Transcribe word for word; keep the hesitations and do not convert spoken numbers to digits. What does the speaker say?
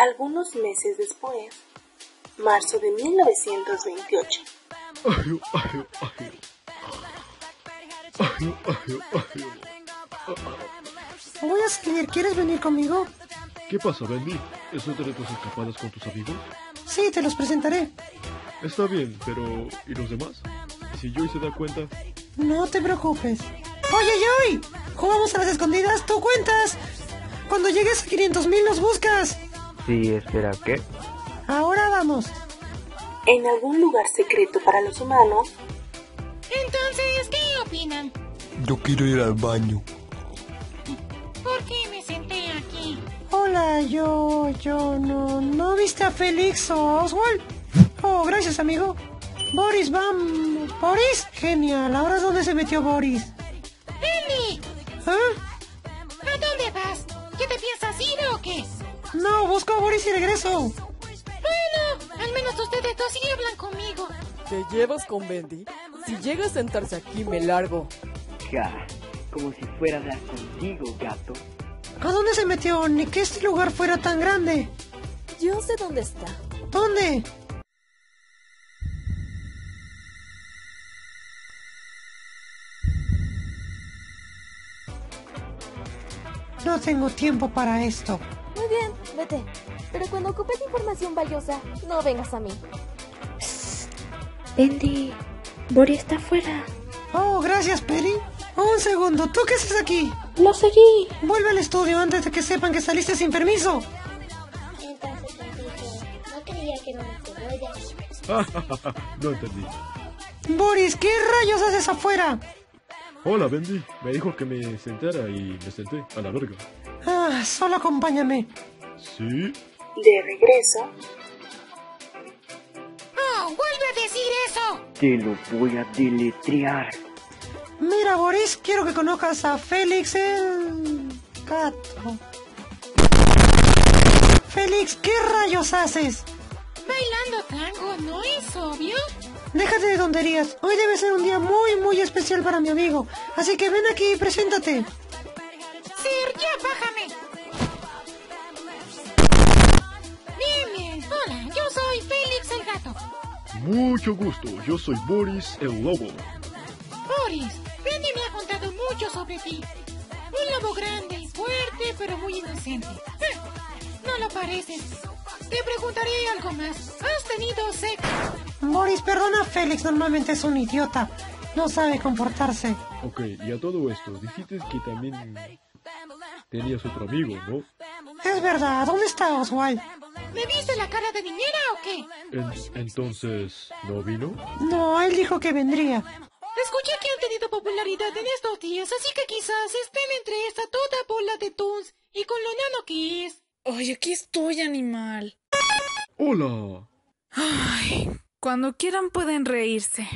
algunos meses después, marzo de mil novecientos veintiocho. Ay, ay, ay. Ay, ay, ay. Voy a escribir, ¿quieres venir conmigo? ¿Qué pasa, Bendy? ¿Es otra de tus escapadas con tus amigos? Sí, te los presentaré. Está bien, pero ¿y los demás? Si Joey se da cuenta... No te preocupes. Oye, Joey, ¿jugamos a las escondidas? ¿Tú cuentas? Cuando llegues a quinientos mil nos buscas. Sí, espera, ¿qué? Ahora vamos. En algún lugar secreto para los humanos... Entonces, ¿qué opinan? Yo quiero ir al baño. ¿Por qué me senté aquí? Hola, yo... yo no... ¿No viste a Félix o Oswald? Oh, gracias, amigo. Boris, vamos... ¿Boris? Genial, ¿ahora es donde se metió Boris? ¡Bendy! ¿Ah? ¿A dónde vas? ¿Qué te piensas ir o qué? No, busco a Boris y regreso. Bueno, al menos ustedes dos sí hablan conmigo. ¿Te llevas con Bendy? Si llega a sentarse aquí, me largo. Gah, como si fuera a hablar contigo, gato. ¿A dónde se metió? Ni que este lugar fuera tan grande. Yo sé dónde está. ¿Dónde? No tengo tiempo para esto. Muy bien, vete. Pero cuando ocupes información valiosa, no vengas a mí. Psst, Bendy... Boris está afuera. Oh, gracias, Peri. Un segundo, ¿tú qué haces aquí? Lo seguí. Vuelve al estudio antes de que sepan que saliste sin permiso. Entonces, no creía que no me No entendí. Boris, ¿qué rayos haces afuera? Hola, Bendy. Me dijo que me sentara y me senté a la verga. Ah, solo acompáñame. ¿Sí? De regreso... ¡Vuelve a decir eso! Te lo voy a deletrear. Mira, Boris, quiero que conozcas a Félix el... gato. Félix, ¿qué rayos haces? Bailando tango, ¿no es obvio? Déjate de tonterías. Hoy debe ser un día muy, muy especial para mi amigo. Así que ven aquí y preséntate. Sir, ya bájame. Dime, hola, yo soy Félix el gato. Mucho gusto, yo soy Boris el Lobo. Boris, Betty me ha contado mucho sobre ti. Un lobo grande y fuerte, pero muy inocente. Eh, no lo pareces. Te preguntaré algo más. ¿Has tenido sexo? Boris, perdona, Félix normalmente es un idiota. No sabe comportarse. Ok, y a todo esto, dijiste que también tenías otro amigo, ¿no? Es verdad, ¿dónde está Oswald? ¿Me viste la cara de niñera o qué? En, ¿Entonces no vino? No, él dijo que vendría. Escuché que han tenido popularidad en estos días, así que quizás estén entre esta toda bola de toons y con lo nano que es. Oye, aquí estoy, animal. ¡Hola! Ay, cuando quieran pueden reírse.